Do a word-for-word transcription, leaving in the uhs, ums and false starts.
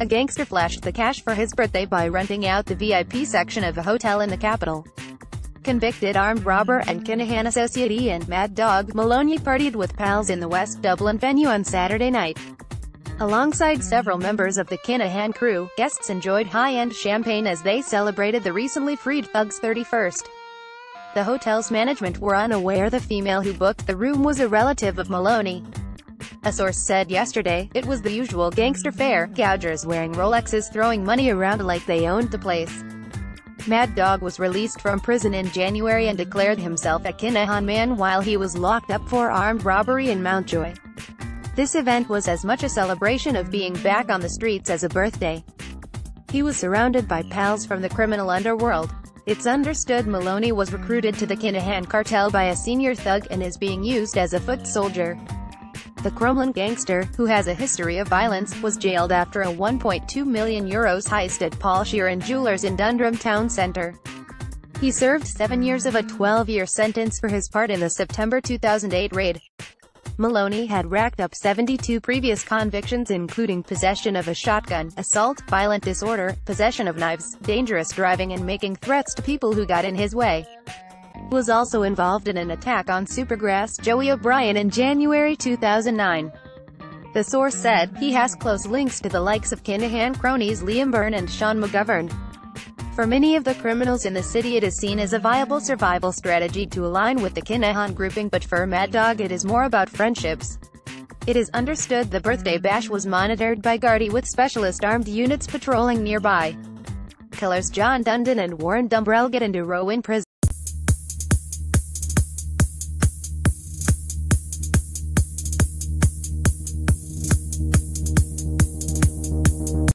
A gangster flashed the cash for his birthday by renting out the V I P section of a hotel in the capital. Convicted armed robber and Kinahan associate Ian "Mad Dog" Maloney partied with pals in the West Dublin venue on Saturday night. Alongside several members of the Kinahan crew, guests enjoyed high-end champagne as they celebrated the recently freed thug's thirty-first. The hotel's management were unaware the female who booked the room was a relative of Maloney. A source said yesterday, "It was the usual gangster fare, gougers wearing Rolexes throwing money around like they owned the place." Mad Dog was released from prison in January and declared himself a Kinahan man while he was locked up for armed robbery in Mountjoy. This event was as much a celebration of being back on the streets as a birthday. He was surrounded by pals from the criminal underworld. It's understood Maloney was recruited to the Kinahan cartel by a senior thug and is being used as a foot soldier. The Crumlin gangster, who has a history of violence, was jailed after a one point two million euros heist at Paul Sheeran Jewelers in Dundrum Town Center. He served seven years of a twelve-year sentence for his part in the September two thousand eight raid. Maloney had racked up seventy-two previous convictions including possession of a shotgun, assault, violent disorder, possession of knives, dangerous driving and making threats to people who got in his way. He was also involved in an attack on Supergrass Joey O'Brien in January two thousand nine. The source said, he has close links to the likes of Kinahan cronies Liam Byrne and Sean McGovern. For many of the criminals in the city it is seen as a viable survival strategy to align with the Kinahan grouping, but for Mad Dog it is more about friendships. It is understood the birthday bash was monitored by Gardai with specialist armed units patrolling nearby. Killers John Dundon and Warren Dumbrell get into row in prison.